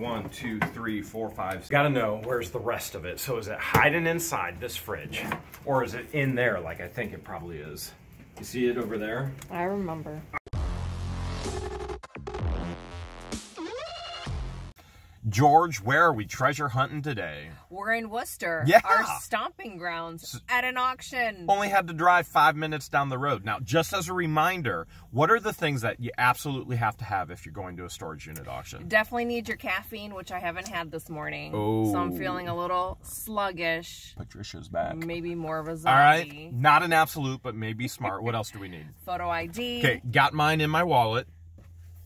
like 1, 2, 3, 4, 5, 6. Gotta know where's the rest of it. So is it hiding inside this fridge? Or is it in there like I think it probably is? You see it over there? I remember. George, where are we treasure hunting today? We're in Wooster, our stomping grounds, at an auction. Only had to drive 5 minutes down the road. Now, just as a reminder, what are the things that you absolutely have to have if you're going to a storage unit auction? Definitely need your caffeine, which I haven't had this morning. Oh. So I'm feeling a little sluggish. Patricia's back. Maybe more of a zombie. All right, not an absolute, but maybe smart. What else do we need? Photo ID. Okay, got mine in my wallet.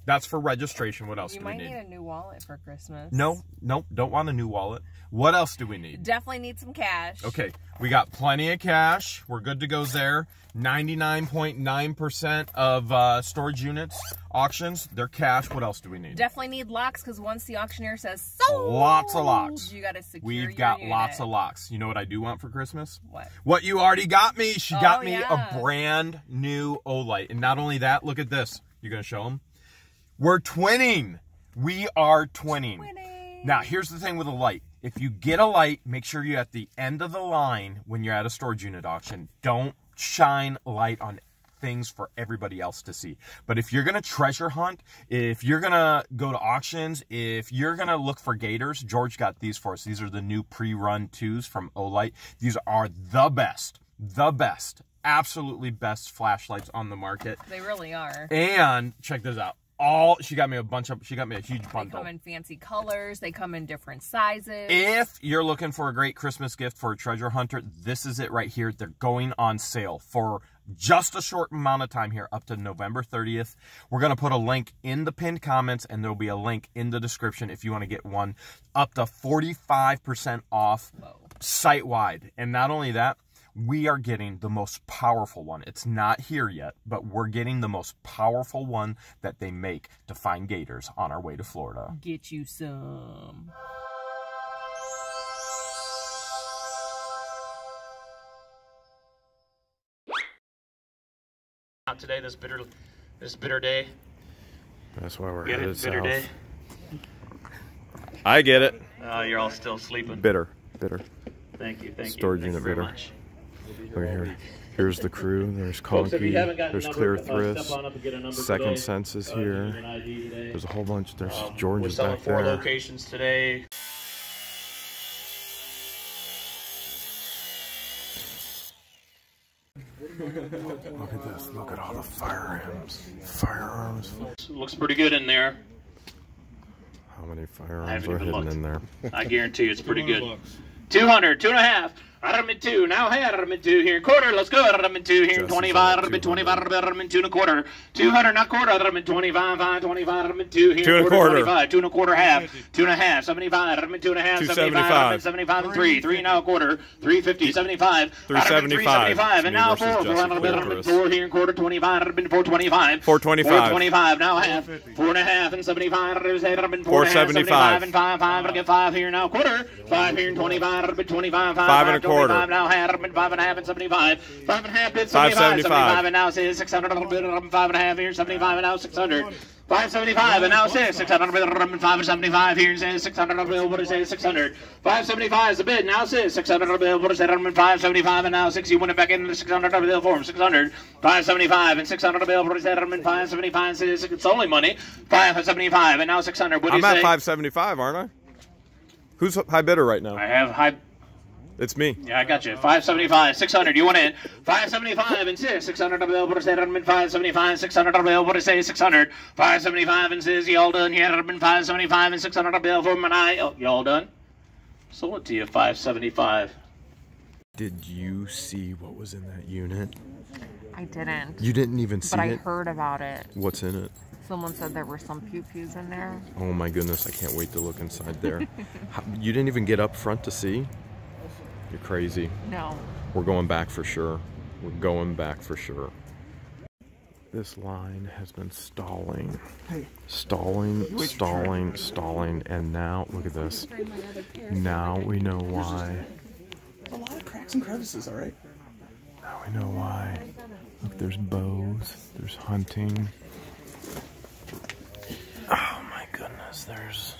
That's for registration. What else do we need? You might need a new wallet for Christmas. No, nope, don't want a new wallet. What else do we need? Definitely need some cash. Okay, we got plenty of cash. We're good to go there. 99.9% of storage units, auctions, they're cash. What else do we need? Definitely need locks, because once the auctioneer says so, lots of locks. You got to secure your unit. We've got lots of locks. You know what I do want for Christmas? What? What you already got me. She got me a brand new Olight. And not only that, look at this. You're going to show them? We're twinning. We are twinning. Now, here's the thing with a light. If you get a light, make sure you're at the end of the line when you're at a storage unit auction. Don't shine light on things for everybody else to see. But if you're going to treasure hunt, if you're going to go to auctions, if you're going to look for gators, George got these for us. These are the new Perun 2s from Olight. These are the best. The best. Absolutely best flashlights on the market. They really are. And check this out. She got me a bunch of, she got me a huge bundle. They come in fancy colors. They come in different sizes. If you're looking for a great Christmas gift for a treasure hunter, this is it right here. They're going on sale for just a short amount of time here, up to November 30th. We're going to put a link in the pinned comments, and there'll be a link in the description if you want to get one. Up to 45% off site-wide. And not only that, we are getting the most powerful one. It's not here yet, but we're getting the most powerful one that they make to find gators on our way to Florida. Get you some. Out today, this bitter day. That's why we're headed south. Bitter day. I get it. You're all still sleeping. Bitter, bitter. Thank you, thank you. Storage unit bitter. Much. Right here. Here's the crew. There's Cogby. There's Clear Thriss. Second Sense is here. There's a whole bunch. There's George is back there. We're selling 4 locations today. Look at this. Look at all the firearms. Firearms. Looks pretty good in there. How many firearms are hidden in there? I guarantee you it's pretty good. 200, 2.5. Armin 2, now hey, Armin 2 here, quarter, let's go, Armin 2 here, 25, Armin 25, Armin 2 and a quarter, 200, not quarter, Armin 25, 25, Armin 2 here, 2 and a quarter, 25, 2 and a quarter, half, 2 and a half, 75, Armin 2 and a half, 75, 75 and 3, 3 now a quarter, 350, 75, 375, and now 4, Armin 4 here, quarter, 25, Armin 425, 425, now half, 4 and a half, and 75, Armin 4 and a half, 75, and 5, I get 5 here, now quarter, 5 here, and 25, Armin 25, 5 and a quarter. 75 now, Harriman, 5 and a half and 75. 5 and a half bid, 75, 75, and now says 600, a little bit, 5 and a half here, 75, and now 600. 575, and now says 600, 575 here, says 600, what is it, 600. 575 is the bid, now says 600, what is it, 575, and now 6, you win it back in the 600, bill form, 600. 575, and 600, bill, what is it, 575, says it's only money. 575, and now 600, what do you say? I'm at 575, aren't I? Who's high bidder right now? I have high... It's me. Yeah, I got you. 575, 600. You want in? 575 and 6. 600 available to say, 575, 600 available to say, 600. 575 and 6. Y'all done here. 575 and 600 available for my. Oh, y'all done? Sold it to you, 575. Did you see what was in that unit? I didn't. You didn't even see it? But I heard about it. What's in it? Someone said there were some pew-pews in there. Oh, my goodness. I can't wait to look inside there. You didn't even get up front to see? You're crazy. No. We're going back for sure. We're going back for sure. This line has been stalling. Stalling, stalling, stalling, and now, look at this. Now we know why. A lot of cracks and crevices, all right? Now we know why. Look, there's bows, there's hunting. Oh my goodness, there's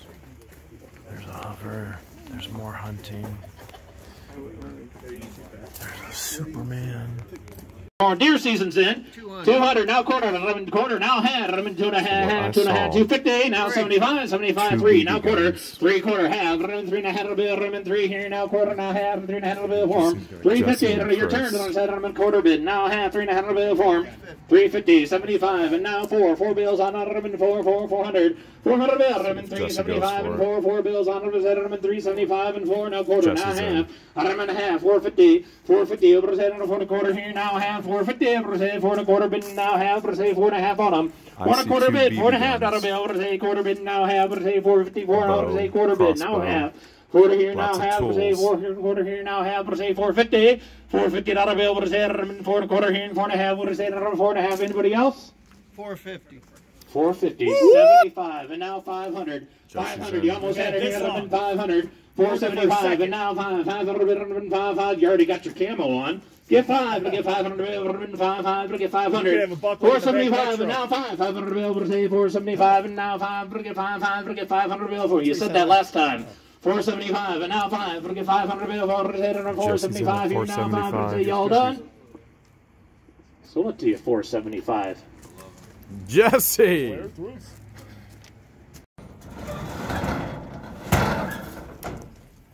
There's a hover. There's more hunting. There's a Superman. Our deer season's in. 200 now, quarter of 11, quarter now, half 11, 2.5, 2.5, 250 now, 75, 75, 3 now, quarter, 3 quarter, half 11, 3.5, a bit 11, 3 here now, quarter now, half 3.5, a bit warm, 350 your turn on side 11, quarter bid now, half 3.5, a bit warm, 350, 75 and now 4 bills on 11, 400, 400 a bit 11, 375 and 4 bills on 11, 375 and 4 now, quarter now, half 11 and a half 450, 450 over his head on 4 1/4 here now, half 450, 4 1/4 bid now, half, or say 4.5 on them. 1 1/4 bid, 4.5 dollar bill, or say quarter bid now, half, or say 454, or say quarter bid now, half. Quarter here now, half, or say 4 1/4 here now, half, or say 450. 450 dollar bill, or say 4 1/4 here and 4.5, or say 4.5. Anybody else? 450. 450, 75, and now 500. 500, you almost had it here, 500. 475, and now 500, you already got your camo on. Get 5, get 500, 500, get 500. 475, and now 5, 500 bill for say 475, and now 5, get 500, get 500 bill for you. You said that last time. 475, and now 5, get 500 bill for 475, you're now 5, y'all done? So what do you 475? Jesse!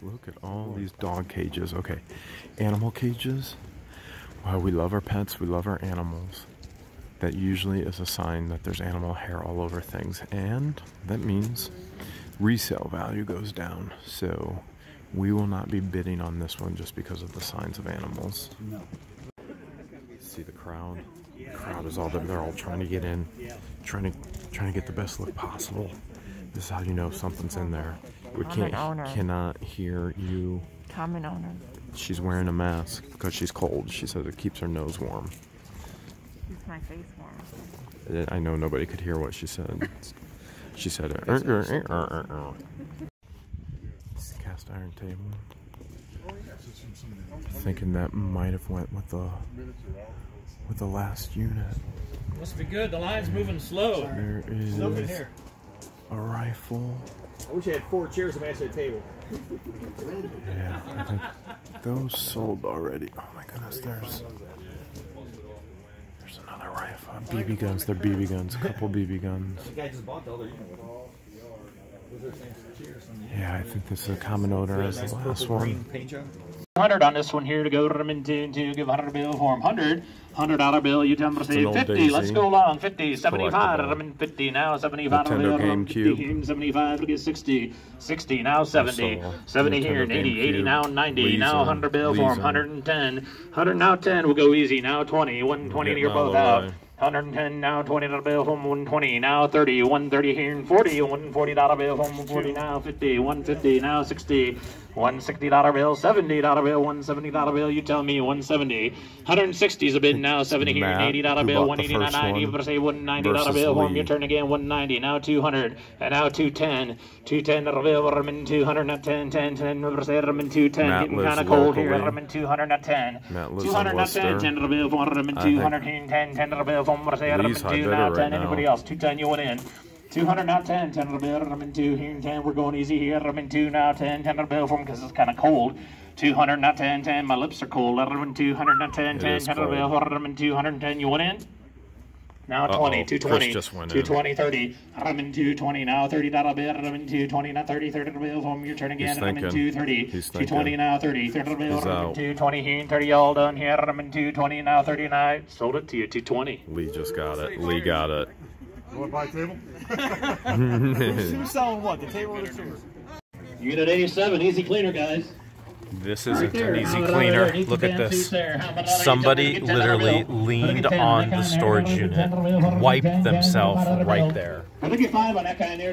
Look at all these dog cages. Okay, animal cages. Wow, we love our pets, we love our animals. That usually is a sign that there's animal hair all over things, and that means resale value goes down. So we will not be bidding on this one just because of the signs of animals. No. See the crowd? The crowd is all there. They're all trying to get in, trying to get the best look possible. This is how you know something's in there. We cannot hear you. Common owner. She's wearing a mask because she's cold. She says it keeps her nose warm. Keeps my face warm. I know nobody could hear what she said. She said, It's a cast iron table. Thinking that might have went with the last unit. Must be good. The line's moving slow. There is a rifle. I wish I had 4 chairs to match that table. Yeah, I think those sold already. Oh my goodness, there's another rifle. BB guns, they're BB guns, a couple BB guns. Yeah, I think this is a common odor as the last one. 100 on this one here to go to give 100 bill for him. 100, $100 bill, you tell him to say 50, let's go long, 50, 75, I'm 50 now, 75, GameCube. 75, to get 60, 60 now 70, 70 here, 80, 80 now 90, now 100 bill for him, 110, 100 now 10, we'll go easy, now 20, 120 you're both out. 110 now, 20 dollar bill from 120 now, 30, 130 here and 40, 140 dollar bill from 140 now, 50, 150 now, 60, 160 dollar bill, 70 dollar bill, 170 dollar bill. You tell me 170, 160 is a bid now, 70 here and 80 dollar bill, 180 now 90, but say 190 dollar bill from your turn again, 190 now 200 and now 210, 210 dollar bill, 200 now 10, but say 210 getting kind of cold here, 200 now 10, 200 now 10 dollar bill, 200 here and 10 dollar bill. These high bidder right now. Anybody else? 210, you went in. 200 now 10, 10 dollar bill, 2 here and 10, we're going easy here, 2 now 10, 10 dollar bill for him because it's kind of cold. 200 now 10, 10, my lips are cold, 200 now 10, 10, 10 dollar bill, 210, you went in? Now 20, 220, 220, 30, 220, now 30 dollar bill, 220, now 30, 30 dollar bill, home your turn again, 230, 220 now 30, 30 bill, 220 here and 30 all done here, 220 now 39, sold it to you, 220. Lee just got it, Lee got it. You want to buy a table? She was selling what, the table or the chairs? Unit 87, easy cleaner guys. This isn't an easy cleaner. Look at this. Somebody literally leaned on the storage unit, wiped themselves right there. That's disgusting.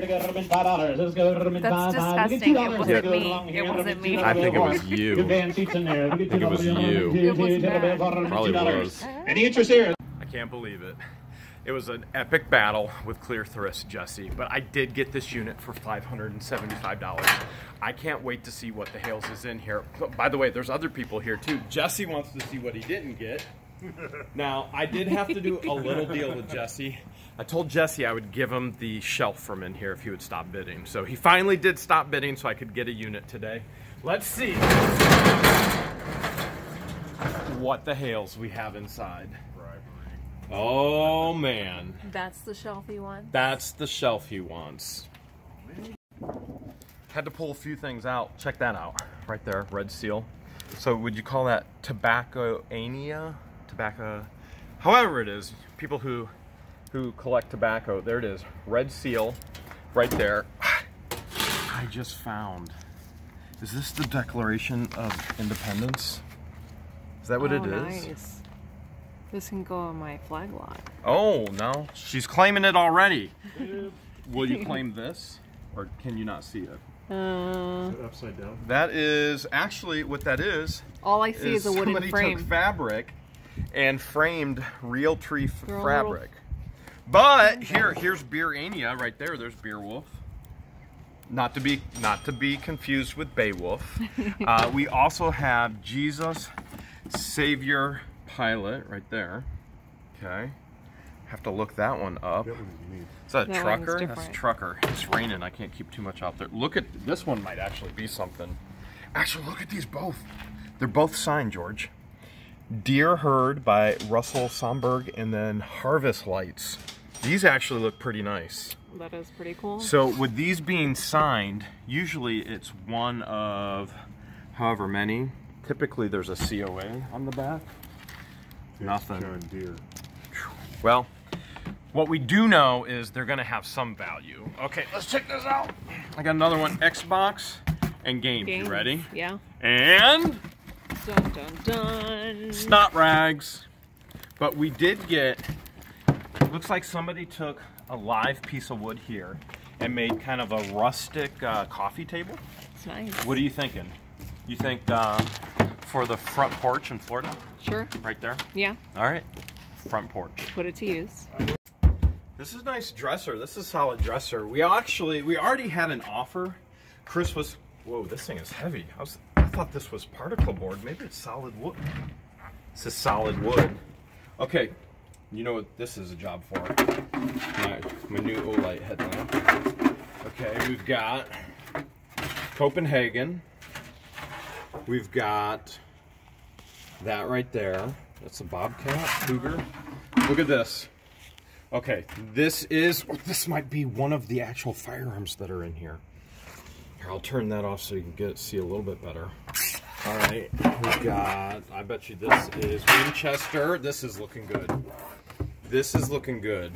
It wasn't me. It wasn't me. I think it was you. I think it was you. It was bad. Probably was. Any interest here? I can't believe it. It was an epic battle with Clear Thriss, Jesse, but I did get this unit for $575. I can't wait to see what the Hales is in here. By the way, there's other people here too. Jesse wants to see what he didn't get. Now, I did have to do a little deal with Jesse. I told Jesse I would give him the shelf from in here if he would stop bidding. So he finally did stop bidding, so I could get a unit today. Let's see what the hails we have inside. Bribery. Oh, man. That's the shelf he wants? That's the shelf he wants. Had to pull a few things out. Check that out. Right there, red seal. So would you call that tobaccoania? Tobacco, however it is, people who collect tobacco, there it is, red seal, right there. I just found, is this the Declaration of Independence? Is that what it is? Nice. This can go on my flag lot. Oh, no, she's claiming it already. Will you claim this, or can you not see it? Is it upside down? That is, actually, what that is. All I see is a wooden frame. Somebody took fabric and framed real tree fabric. But here's Beerania right there. There's Beowulf. Not to be confused with Beowulf. We also have Jesus Savior Pilate right there. Okay. Have to look that one up. Is that a trucker? That's a trucker. It's raining. I can't keep too much out there. Look at this one, might actually be something. Actually, look at these both. They're both signed, George. Deer Herd by Russell Somburg, and then Harvest Lights. These actually look pretty nice. That is pretty cool. So with these being signed, usually it's one of however many. Typically there's a COA on the back. It's nothing. John Deere. Well, what we do know is they're going to have some value. Okay, let's check this out. I got another one, Xbox and games. You ready? Yeah. And dun, dun, dun. Snot rags. But we did get, looks like somebody took a live piece of wood here and made kind of a rustic coffee table. It's nice. What are you thinking? You think for the front porch in Florida? Sure. Right there? Yeah. All right. Front porch. Put it to use. This is a nice dresser. This is a solid dresser. We already had an offer. Chris was, whoa, this thing is heavy. I thought this was particle board. Maybe it's solid wood. This is solid wood. Okay, you know what this is a job for. My new Olight headlamp. Okay, we've got Copenhagen. We've got that right there. That's a bobcat, cougar. Look at this. Okay, this might be one of the actual firearms that are in here. Here, I'll turn that off so you can see a little bit better. All right, we've got, I bet you this is Winchester. This is looking good. This is looking good.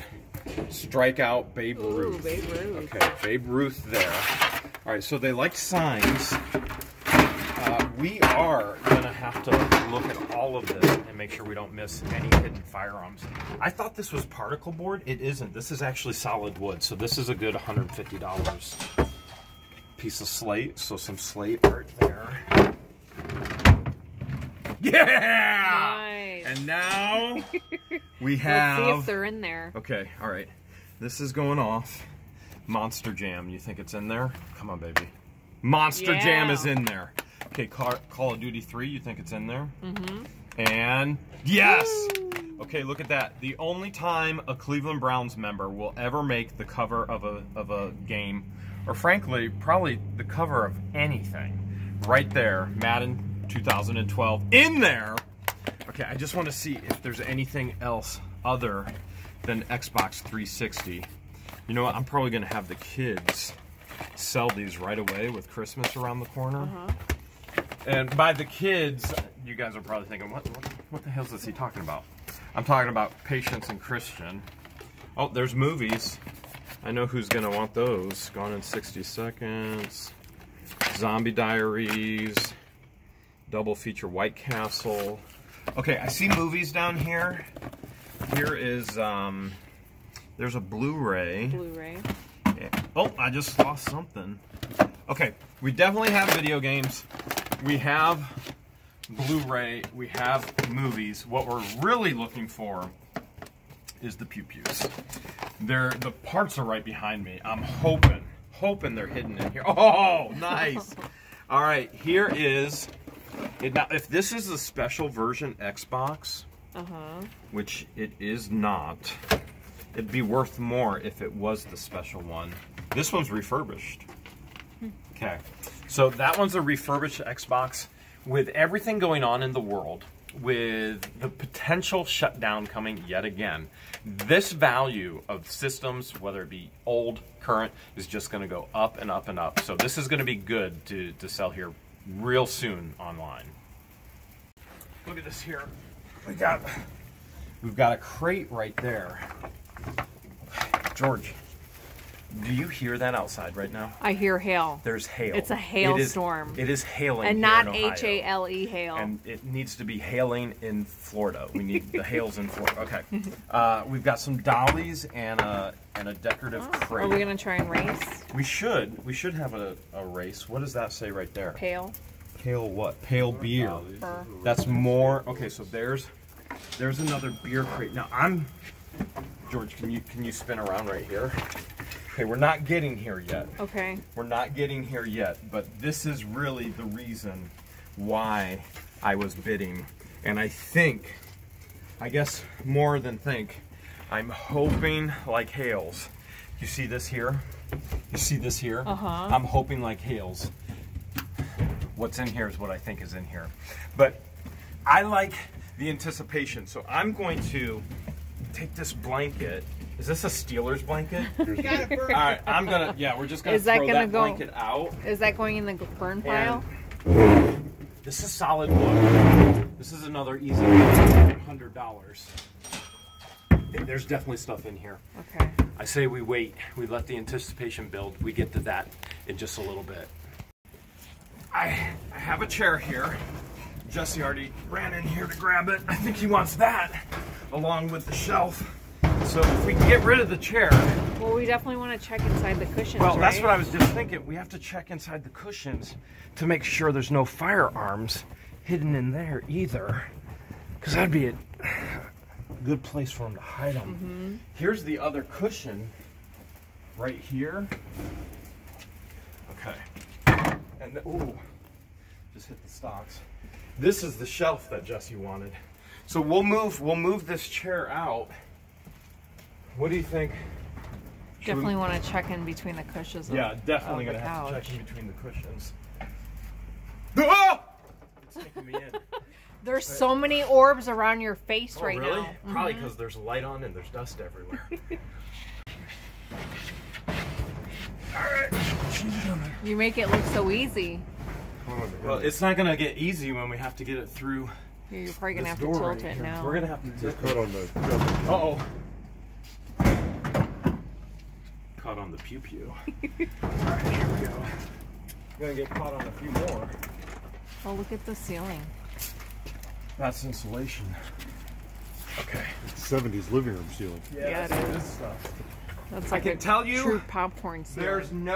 Strikeout Babe Ruth. Ooh, Babe Ruth. Okay, Babe Ruth there. All right, so they like signs. We are going to have to look at all of this and make sure we don't miss any hidden firearms. I thought this was particle board. It isn't. This is actually solid wood. So this is a good $150 piece of slate. So some slate right there. Yeah! Nice. And now we have... Let's see if they're in there. Okay. All right. This is going off. Monster Jam. You think it's in there? Come on, baby. Monster Jam is in there. Okay, Call of Duty 3, you think it's in there? Mm-hmm. And yes! Woo! Okay, look at that. The only time a Cleveland Browns member will ever make the cover of a game, or frankly, probably the cover of anything. Right there, Madden 2012, in there! Okay, I just want to see if there's anything else other than Xbox 360. You know what, I'm probably going to have the kids sell these right away with Christmas around the corner. Uh-huh. And by the kids, you guys are probably thinking, what the hell is he talking about? I'm talking about Patience and Christian. Oh, there's movies. I know who's going to want those. Gone in 60 Seconds. Zombie Diaries. Double feature White Castle. Okay, I see movies down here. Here is, there's a Blu-ray. Blu-ray. Yeah. Oh, I just lost something. Okay, we definitely have video games. We have Blu-ray, we have movies. What we're really looking for is the pew-pews. The parts are right behind me. I'm hoping they're hidden in here. Oh, nice. All right, here is, now if this is a special version Xbox, Which it is not. It'd be worth more if it was the special one. This one's refurbished. Okay, so that one's a refurbished Xbox. With everything going on in the world, with the potential shutdown coming yet again, this value of systems, whether it be old, current, is just gonna go up and up and up. So this is gonna be good to sell here real soon online. Look at this here. We've got a crate right there. George, do you hear that outside right now? I hear hail. There's hail. It's a hailstorm. It is hailing, and not H-A-L-E hail. And it needs to be hailing in Florida. We need the hails in Florida. Okay. We've got some dollies and a decorative crate. Are we gonna try and race? We should. We should have a race. What does that say right there? Pale. Pale what? Pale beer. That's more. Okay, so there's another beer crate. Now I'm. George, can you spin around right here? Okay, we're not getting here yet. Okay. We're not getting here yet, but this is really the reason why I was bidding. And I think, I guess more than think, I'm hoping like hails. You see this here? You see this here? Uh-huh. I'm hoping like hails. What's in here is what I think is in here. But I like the anticipation, so I'm going to take this blanket. Is this a Steelers blanket? Alright, I'm gonna, yeah, we're just gonna throw that blanket out. Is that going in the burn pile? And this is solid wood. This is another easy $100. There's definitely stuff in here. Okay. I say we wait. We let the anticipation build. We get to that in just a little bit. I have a chair here. Jesse already ran in here to grab it. I think he wants that along with the shelf. So if we can get rid of the chair... Well, we definitely want to check inside the cushions, well, right? That's what I was just thinking. We have to check inside the cushions to make sure there's no firearms hidden in there either. Because that'd be a good place for them to hide them. Mm-hmm. Here's the other cushion right here. Okay. And, ooh, just hit the stocks. This is the shelf that Jesse wanted. So we'll move this chair out. What do you think? Definitely want to check in between the cushions. Yeah, definitely going to have to check in between the cushions. Ah! It's taking me in. There's so many orbs around your face right now. Really? Probably because there's light on and there's dust everywhere. All right. You make it look so easy. Well, it's not going to get easy when we have to get it through. You're probably going to have to tilt it now. We're going to have to just cut on the... Uh-oh. Caught on the pew pew. Alright, here we go. I'm gonna get caught on a few more. Oh, look at the ceiling. That's insulation. Okay. It's 70s living room ceiling. Yeah, yeah, that's it is. Good stuff. That's like I can tell you, true popcorn ceiling.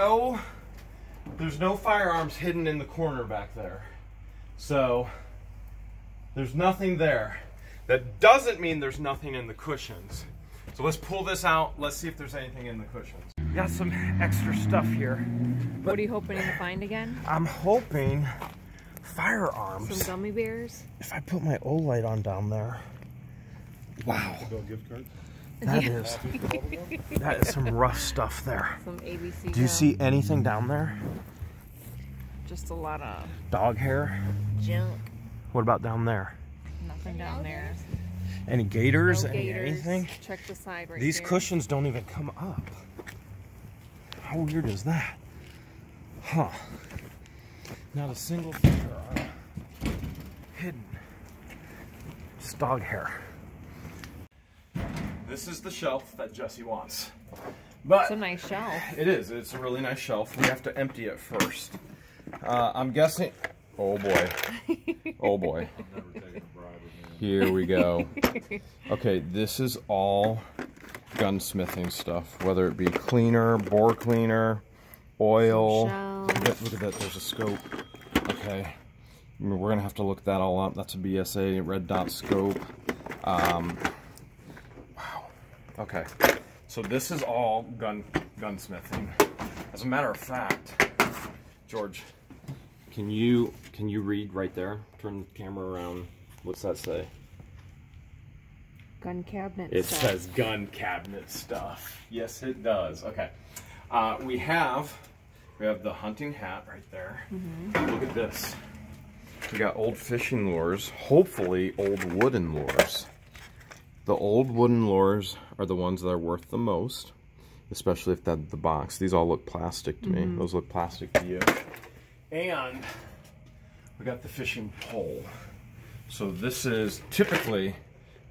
There's no firearms hidden in the corner back there. So there's nothing there. That doesn't mean there's nothing in the cushions. So let's pull this out. Let's see if there's anything in the cushions. Got some extra stuff here. But what are you hoping to find again? I'm hoping firearms. Some gummy bears? If I put my Olight on down there. Wow. Gift cards? That is that is some rough stuff there. Some ABC. Do you see anything down there? Just a lot of dog hair. Junk. What about down there? Nothing down there. Any gators? No gators. Anything? Check the side right These there. Cushions don't even come up. How weird is that? Huh. Not a single firearm hidden. It's dog hair. This is the shelf that Jesse wants. But it's a nice shelf. It is. It's a really nice shelf. We have to empty it first. I'm guessing... Oh boy. Oh boy. I'm never taking a bribe again. Here we go. Okay, this is all gunsmithing stuff, whether it be cleaner, bore cleaner, oil. Look at that, there's a scope. Okay. We're gonna have to look that all up. That's a BSA red dot scope. Wow. Okay. So this is all gunsmithing. As a matter of fact, George, can you read right there? Turn the camera around. What's that say? Gun cabinet stuff. It says gun cabinet stuff. Yes, it does. Okay. We have the hunting hat right there. Mm-hmm. Look at this. We got old fishing lures, hopefully old wooden lures. The old wooden lures are the ones that are worth the most, especially if that's the box. These all look plastic to me. Those look plastic to you. And we got the fishing pole. So this is typically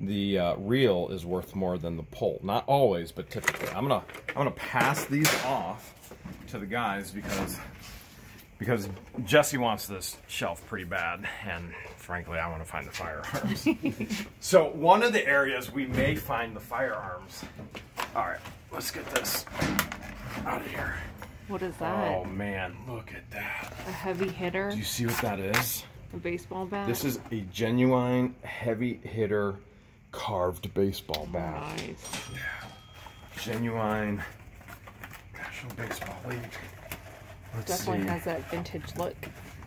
the reel is worth more than the pole. Not always, but typically. I'm gonna pass these off to the guys because Jesse wants this shelf pretty bad, and frankly, I want to find the firearms. So one of the areas we may find the firearms. All right, let's get this out of here. What is that? Oh man, look at that. A heavy hitter. Do you see what that is? A baseball bat. This is a genuine heavy hitter carved baseball bat. Nice. Yeah. Genuine National Baseball League. Let's see. Definitely has that vintage look.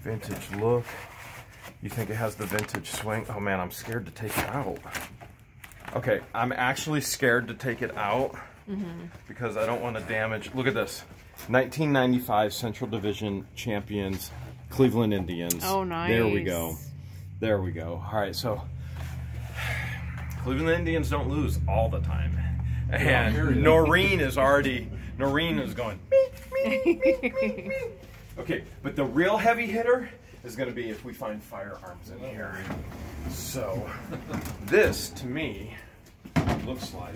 Vintage look. You think it has the vintage swing? Oh man, I'm scared to take it out. Okay, I'm actually scared to take it out because I don't want to damage. Look at this. 1995 Central Division champions, Cleveland Indians. Oh, nice. There we go. There we go. All right, so Cleveland Indians don't lose all the time. And Noreen is already, Noreen is going, okay, but the real heavy hitter is going to be if we find firearms in here. So this, to me, looks like,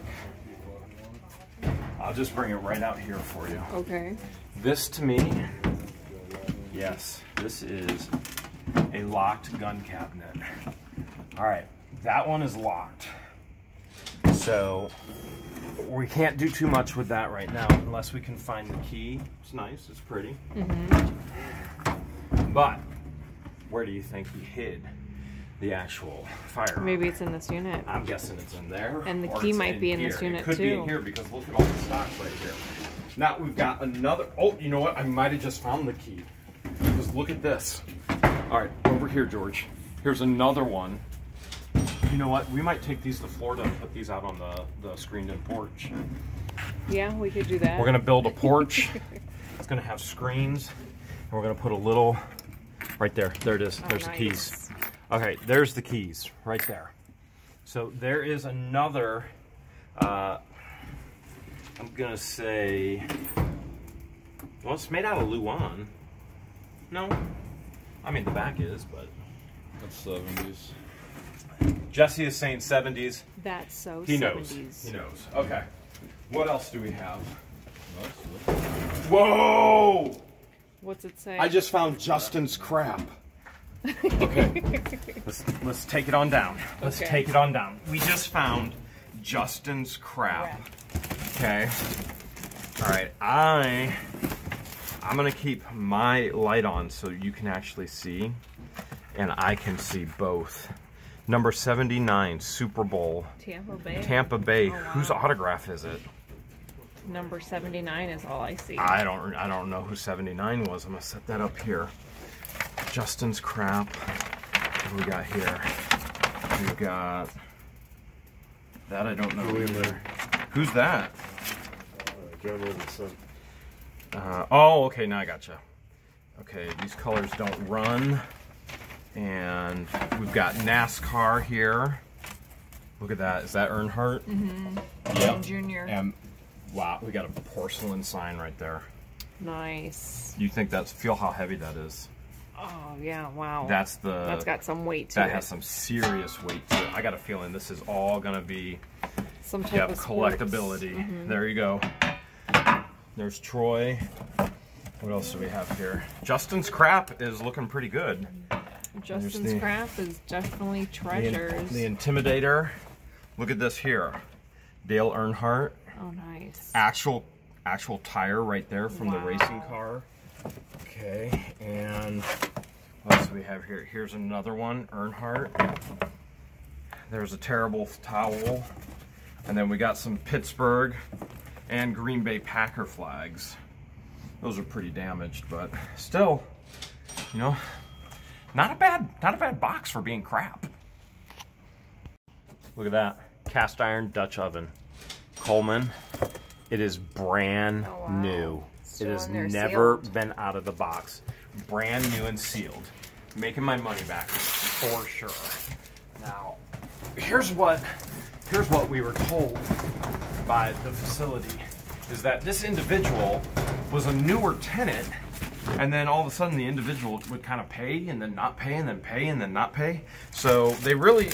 I'll just bring it right out here for you. Okay. This, to me, yes, this is a locked gun cabinet. All right, that one is locked. So we can't do too much with that right now unless we can find the key. It's nice, it's pretty. But where do you think he hid the actual firearm? Maybe it's in this unit. I'm guessing it's in there. And the key might be in this unit too. It could be in here because look at all the stock right here. Now we've got another, oh, you know what? I might have just found the key. Just look at this. All right, over here, George. Here's another one. You know what? We might take these to Florida and put these out on the screened-in porch. Yeah, we could do that. We're gonna build a porch. It's gonna have screens, and we're gonna put a little right there. There it is. Oh, there's nice. The keys. Okay, there's the keys right there. So there is another. I'm gonna say. Well, it's made out of Luan. No, I mean the back is, but that's 70s. Jesse is saying 70s. That's so. He 70s. Knows. He knows. Okay. What else do we have? Whoa! What's it say? I just found Justin's crap. Okay. Let's take it on down. Let's take it on down. We just found Justin's crap. Okay. All right. I'm gonna keep my light on so you can actually see, and I can see both. Number 79, Super Bowl. Tampa Bay. Tampa Bay. Oh, wow. Whose autograph is it? Number 79 is all I see. I don't know who 79 was. I'm gonna set that up here. Justin's crap. What do we got here? We got that. I don't know either. Who's that? John Robinson. Oh, okay. Now I gotcha. Okay, these colors don't run. And we've got NASCAR here. Look at that. Is that Earnhardt? Mm-hmm. Yep. Junior. And wow, we got a porcelain sign right there. Nice. You think that's, feel how heavy that is. Oh, yeah, wow. That's the... That's got some weight to it. That has some serious weight to it. I got a feeling this is all going to be... Some type of collectability. Mm-hmm. There you go. There's Troy. What else do we have here? Justin's crap is looking pretty good. Justin's craft is definitely treasures. The Intimidator. Look at this here. Dale Earnhardt. Oh, nice. Actual tire right there from the racing car. Okay, and what else do we have here? Here's another one, Earnhardt. There's a terrible towel. And then we got some Pittsburgh and Green Bay Packer flags. Those are pretty damaged, but still, you know, not a bad box for being crap. Look at that. cast iron Dutch oven. Coleman, it is brand new. It has never been out of the box. Brand new and sealed. Making my money back for sure. Now, here's what we were told by the facility, is that this individual was a newer tenant, and then all of a sudden the individual would kind of pay and then not pay and then pay and then not pay. So they really,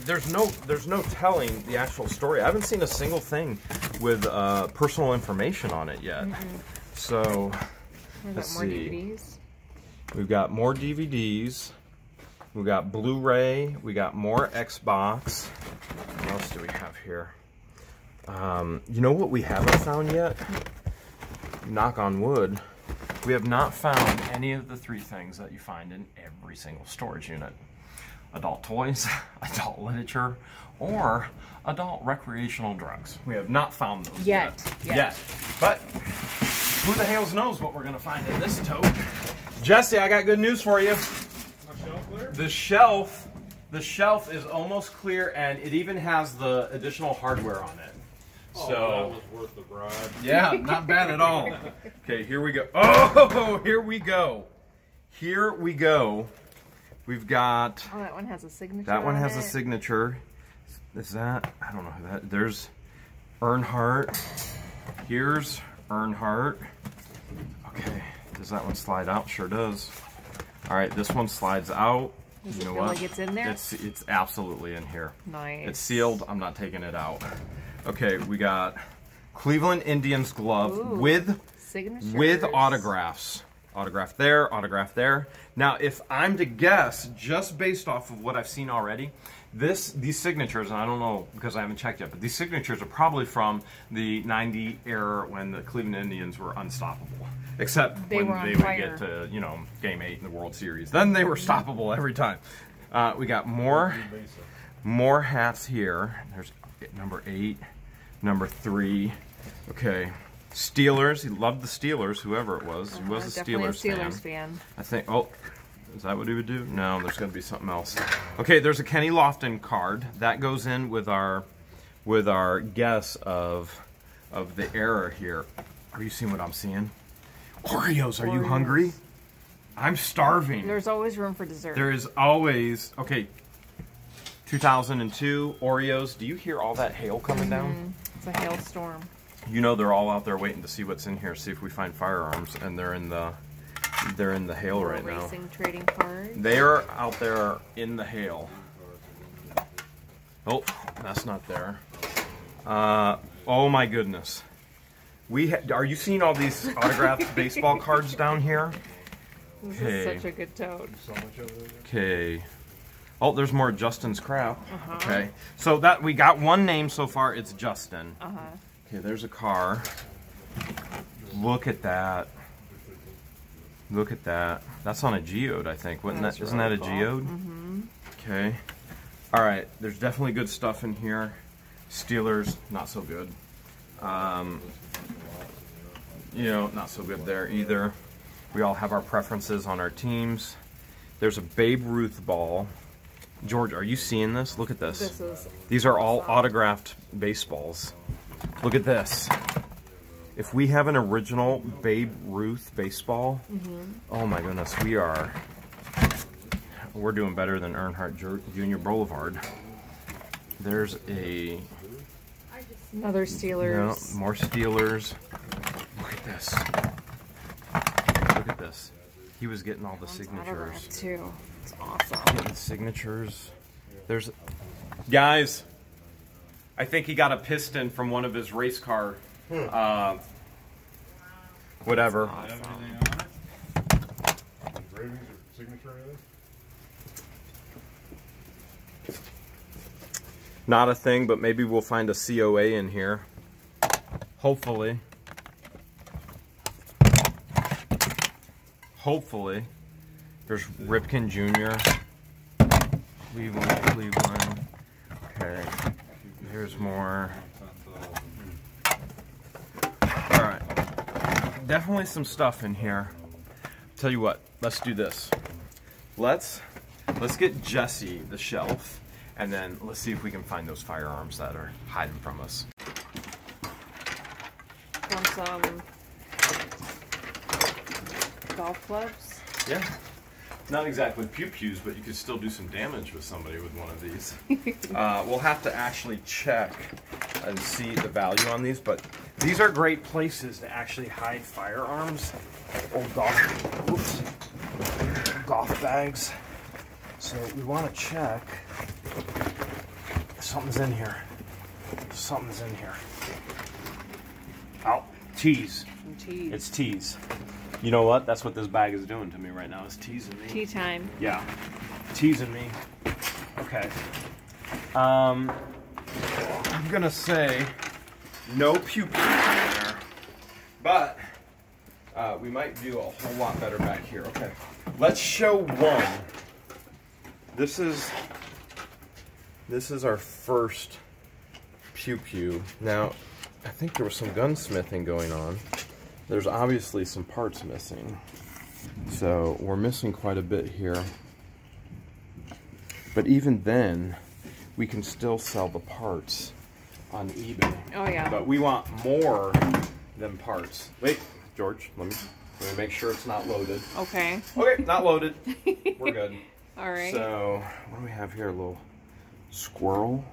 there's no telling the actual story. I haven't seen a single thing with personal information on it yet. Mm-hmm. So let's see. DVDs? We've got more DVDs. We've got Blu-ray. We got more Xbox. What else do we have here? You know what we haven't found yet? Knock on wood. We have not found any of the three things that you find in every single storage unit. Adult toys, adult literature, or adult recreational drugs. We have not found those yet. But who the hell knows what we're going to find in this tote? Jesse, I got good news for you. The shelf is almost clear, and it even has the additional hardware on it. Oh, so that was worth the bribe. Yeah, not bad at all. Okay, here we go. Oh, here we go. Here we go. We've got. Oh, that one has a signature. That one has a signature. Is that? I don't know who that. There's Earnhardt. Here's Earnhardt. Okay. Does that one slide out? Sure does. All right, this one slides out. Does you know what? Like it's in there? It's absolutely in here. Nice. It's sealed. I'm not taking it out. Okay, we got Cleveland Indians glove. Ooh, with autographs. Autograph there, autograph there. Now, if I'm to guess, just based off of what I've seen already, these signatures, and I don't know because I haven't checked yet, but these signatures are probably from the 90 era when the Cleveland Indians were unstoppable. Except they when they fire. Would get to, you know, Game 8 in the World Series. Then they were stoppable every time. We got more hats here. There's number 8, number 3. Okay. Steelers. He loved the Steelers, whoever it was. He was a Steelers fan. I think, oh, is that what he would do? No, there's going to be something else. Okay, there's a Kenny Lofton card. That goes in with our guess of the error here. Are you seeing what I'm seeing? Oreos, are you hungry? I'm starving. There's always room for dessert. There is always, okay, 2002, Oreos. Do you hear all that hail coming down? It's a hailstorm. You know they're all out there waiting to see what's in here, see if we find firearms, and they're in the hail right now. Racing trading cards. They are out there in the hail. Oh, that's not there. Oh my goodness. Are you seeing all these autographed baseball cards down here? This is such a good tote. Okay. Oh, there's more Justin's crap. Uh-huh. Okay. So that we got one name so far. It's Justin. Uh-huh. Okay. There's a car. Look at that. Look at that. That's on a geode, I think. Isn't that a geode? Mm-hmm. Okay. All right. There's definitely good stuff in here. Steelers, not so good. You know, not so good there either. We all have our preferences on our teams. There's a Babe Ruth ball. George, are you seeing this? Look at this. These are all autographed baseballs. Look at this. If we have an original Babe Ruth baseball, oh my goodness, we're doing better than Earnhardt Jr. Boulevard. There's another Steelers. No, more Steelers. Look at this. Look at this. He was getting all the signatures too. It's awesome. Getting the signatures. There's guys. I think he got a piston from one of his race car. Whatever. Awesome. Not a thing, but maybe we'll find a COA in here. Hopefully. Hopefully. There's Ripken Jr. Cleveland. Okay. Here's more. Alright. Definitely some stuff in here. Tell you what, let's do this. Let's get Jesse the shelf. and then let's see if we can find those firearms that are hiding from us. Want some golf clubs? Yeah. Not exactly pew-pews, but you could still do some damage with somebody with one of these. We'll have to actually check and see the value on these, but these are great places to actually hide firearms. Old golf, oops, golf bags. So we want to check if something's in here. Something's in here. Oh, tees. It's tees. You know what? That's what this bag is doing to me right now. It's teasing me. Tea time. Yeah. Teasing me. Okay. I'm going to say no pew-pews in there, but we might do a whole lot better back here. Okay. Let's show one. This is our first pew-pew. Now, I think there was some gunsmithing going on. There's obviously some parts missing. So we're missing quite a bit here. But even then, we can still sell the parts on eBay. Oh yeah. But we want more than parts. Wait, George, let me make sure it's not loaded. Okay. Okay, not loaded. We're good. All right. So what do we have here? A little squirrel.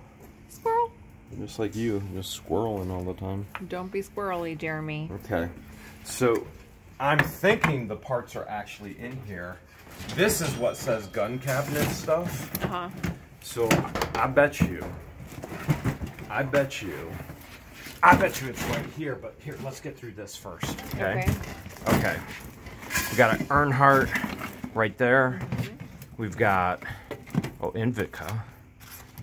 Squirrel. Just like you, just squirreling all the time. Don't be squirrely, Jeremy. Okay. So, I'm thinking the parts are actually in here. This is what says gun cabinet stuff. Uh-huh. So, I bet you it's right here, but here, let's get through this first. Okay? Okay. Okay. We got an Earnhardt right there. Mm-hmm. We've got, oh, Invitka.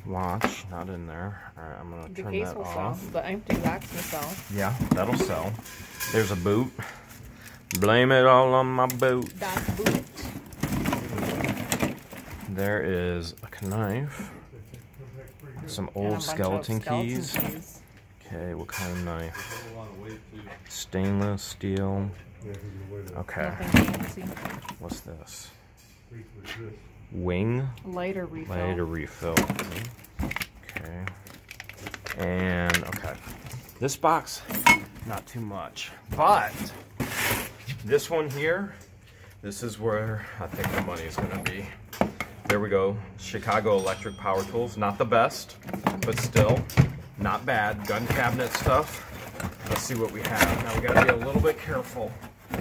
Watch, not in there. All right, I'm gonna turn that off. Sell. The empty wax will sell. Yeah, that'll sell. There's a boot. Blame it all on my boot. That's boot. There is a knife. Some old skeleton keys. Okay, what kind of knife? Stainless steel. Okay. What's this? Wing. Lighter refill. Lighter refill. Okay. And, okay. This box, not too much. But, this one here, this is where I think the money is going to be. There we go. Chicago Electric Power Tools. Not the best, but still not bad. Gun cabinet stuff. Let's see what we have. Now, we got to be a little bit careful.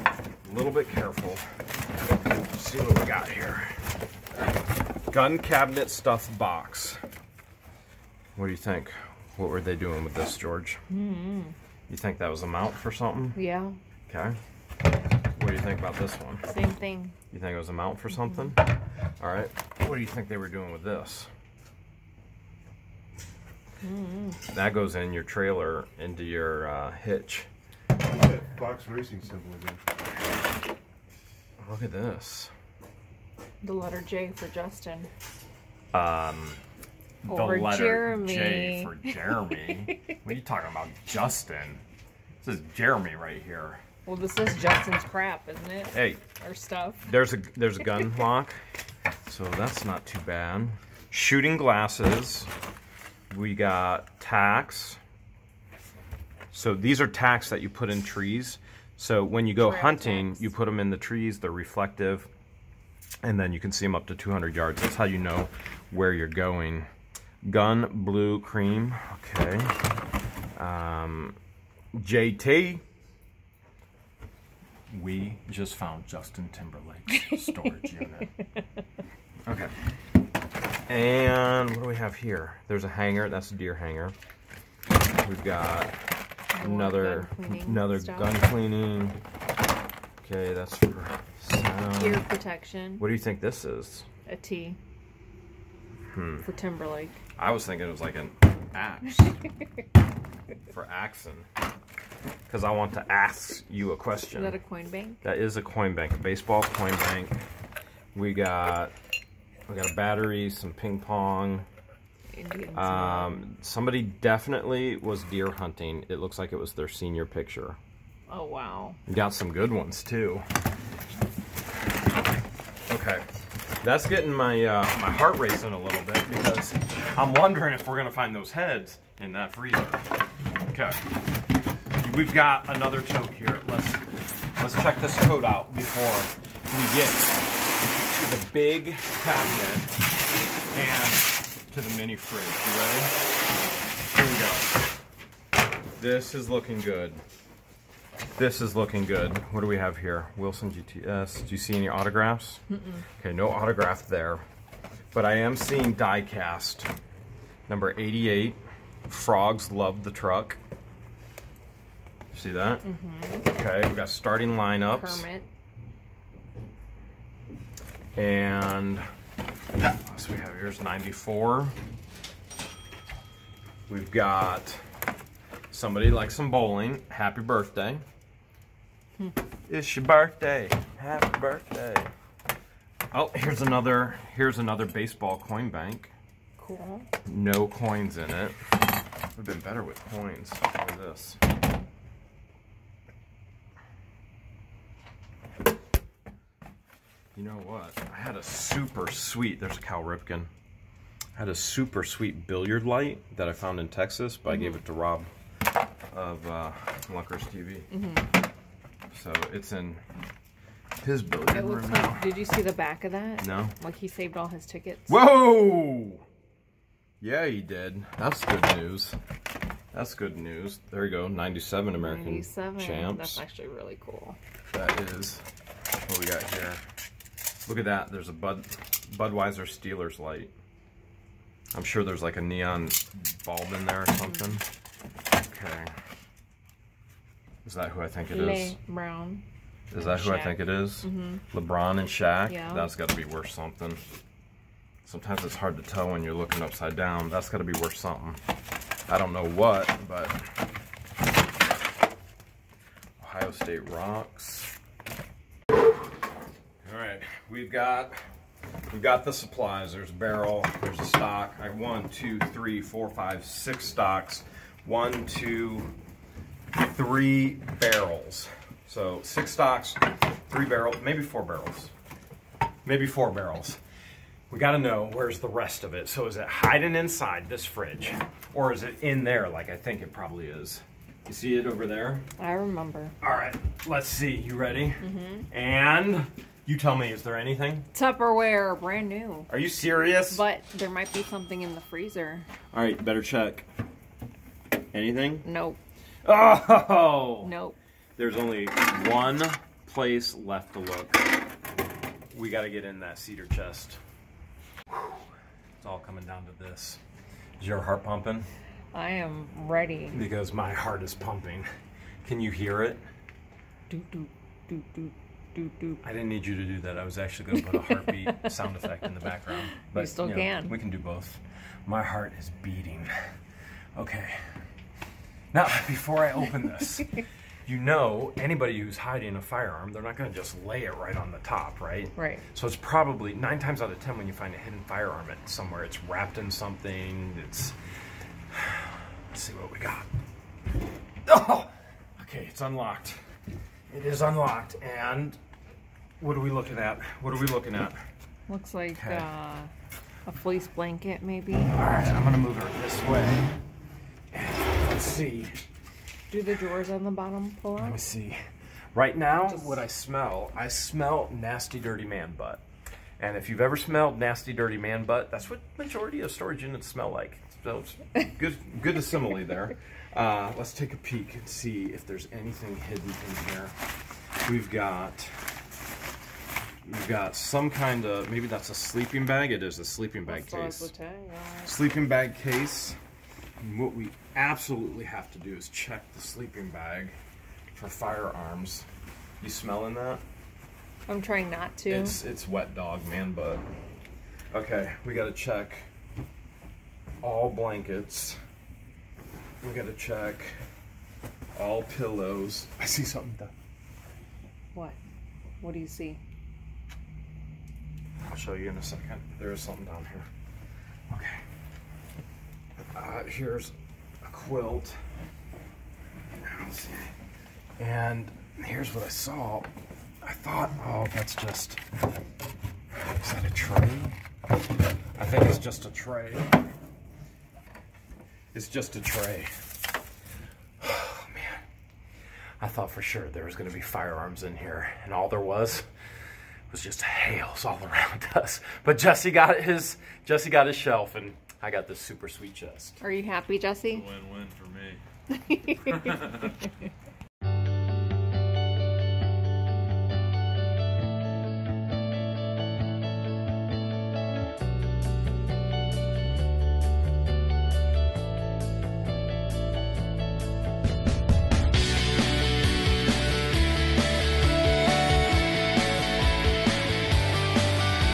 A little bit careful. Let's see what we got here. Gun cabinet stuff box. What do you think? What were they doing with this, George? Mm-hmm. You think that was a mount for something? Yeah. Okay. What do you think about this one? Same thing. You think it was a mount for something? Mm-hmm. All right. What do you think they were doing with this? Mm-hmm. That goes in your trailer, into your hitch. Look at that box racing symbol again. Look at this. The letter J for Justin. The letter Jeremy. J for Jeremy. What are you talking about, Justin? This is Jeremy right here. Well, this is Justin's crap, isn't it? Hey. Or stuff. There's a gun lock, so that's not too bad. Shooting glasses. We got tacks. So these are tacks that you put in trees. So when you go hunting, you put them in the trees. They're reflective. And then you can see them up to 200 yards. That's how you know where you're going. Gun, blue, cream. Okay. JT. We just found Justin Timberlake's storage unit. Okay. And what do we have here? There's a hanger. That's a deer hanger. We've got another gun cleaning. Okay, that's for sound. Deer protection. What do you think this is? A T. Hmm. For Timberlake. I was thinking it was like an axe. For axing. Because I want to ask you a question. Is that a coin bank? That is a coin bank. A baseball coin bank. We got a battery, some ping pong. Indians. Somebody definitely was deer hunting. It looks like it was their senior picture. Oh, wow. Got some good ones, too. Okay. That's getting my heart racing a little bit because I'm wondering if we're going to find those heads in that freezer. Okay. We've got another tote here. Let's check this tote out before we get to the big cabinet and to the mini fridge. You ready? Here we go. This is looking good. This is looking good. What do we have here? Wilson GTS. Do you see any autographs? Mm-mm. Okay, no autograph there. But I am seeing die-cast. Number 88. Frogs love the truck. See that? Mm-hmm. Okay, we got starting lineups. Kermit. And so we have here's 94. We've got somebody likes some bowling. Happy birthday. Hmm. It's your birthday. Happy birthday. Oh, here's another baseball coin bank. Cool. No coins in it. Would have been better with coins. Look at this. You know what? I had a super sweet, there's a Cal Ripken. I had a super sweet billiard light that I found in Texas, but mm-hmm. I gave it to Rob of Lunkers TV. Mm-hmm. So it's in his billiard room now. Did you see the back of that? No. Like he saved all his tickets. Whoa! Yeah, he did. That's good news. That's good news. There you go, 97 American 97. Champs. That's actually really cool. That is what we got here. Look at that, there's a Budweiser Steelers light. I'm sure there's like a neon bulb in there or something. Okay. Is that who I think it is? Brown. Is that who Shaq. I think it is? Mm-hmm. LeBron and Shaq? Yeah. That's got to be worth something. Sometimes it's hard to tell when you're looking upside down. That's got to be worth something. I don't know what, but... Ohio State rocks. All right, we've got the supplies. There's a barrel, there's a stock. I have 1, 2, 3, 4, 5, 6 stocks. 1, 2, 3 barrels. So 6 stocks, 3 barrels, maybe 4 barrels. Maybe 4 barrels. We gotta know where's the rest of it. So is it hiding inside this fridge? Or is it in there like I think it probably is? You see it over there? I remember. All right, let's see. You ready? Mm-hmm. And you tell me, is there anything? Tupperware, brand new. Are you serious? But there might be something in the freezer. All right, better check. Anything? Nope. Oh! Nope. There's only one place left to look. We got to get in that cedar chest. Whew. It's all coming down to this. Is your heart pumping? I am ready. Because my heart is pumping. Can you hear it? Do, do, do, do, do, do. I didn't need you to do that. I was actually going to put a heartbeat sound effect in the background. But, you still can. Know, we can do both. My heart is beating. Okay. Now, before I open this, you know anybody who's hiding a firearm, they're not going to just lay it right on the top, right? Right. So it's probably 9 times out of 10 when you find a hidden firearm somewhere. It's wrapped in something. It's... Let's see what we got. Oh! Okay, it's unlocked. It is unlocked. And what are we looking at? What are we looking at? Looks like okay. A fleece blanket, maybe. All right, I'm going to move her this way. And let's see. Do the drawers on the bottom pull out? Let me see. Right now, what I smell nasty, dirty man butt. And if you've ever smelled nasty, dirty man butt, that's what majority of storage units smell like. So it's good simile there. Let's take a peek and see if there's anything hidden in here. We've got some kind of, maybe that's a sleeping bag. It is a sleeping bag case. Sleeping bag case. And what we absolutely have to do is check the sleeping bag for firearms. You smelling that? I'm trying not to. It's wet dog man butt. Okay, we gotta check all blankets. We gotta check all pillows. I see something done. What? What do you see? I'll show you in a second. There is something down here. Okay. Here's a quilt. I don't see it. And here's what I saw. I thought, oh, that's just... Is that a tray? I think it's just a tray. It's just a tray. Oh, man. I thought for sure there was going to be firearms in here, and all there was just hails all around us. But Jesse got his shelf, and I got this super sweet chest. Are you happy, Jesse? Win-win for me.